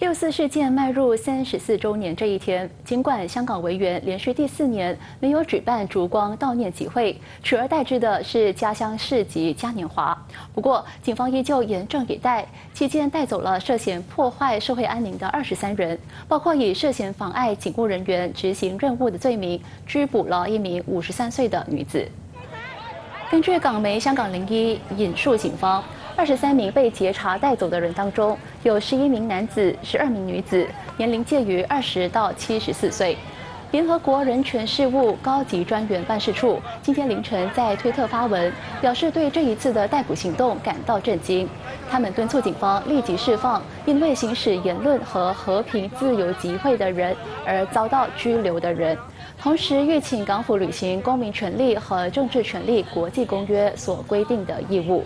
六四事件迈入34周年这一天，尽管香港维园连续第4年没有举办烛光悼念集会，取而代之的是家乡市集嘉年华。不过，警方依旧严阵以待，期间带走了涉嫌破坏社会安宁的23人，包括以涉嫌妨碍警务人员执行任务的罪名拘捕了一名53岁的女子。根据港媒《香港01》引述警方。 23名被截查带走的人当中，有11名男子，12名女子，年龄介于20到74岁。联合国人权事务高级专员办事处今天凌晨在推特发文，表示对这一次的逮捕行动感到震惊。他们敦促警方立即释放因为行使言论和和平自由集会的人而遭到拘留的人。 同时，吁请港府履行《公民权利和政治权利国际公约》所规定的义务。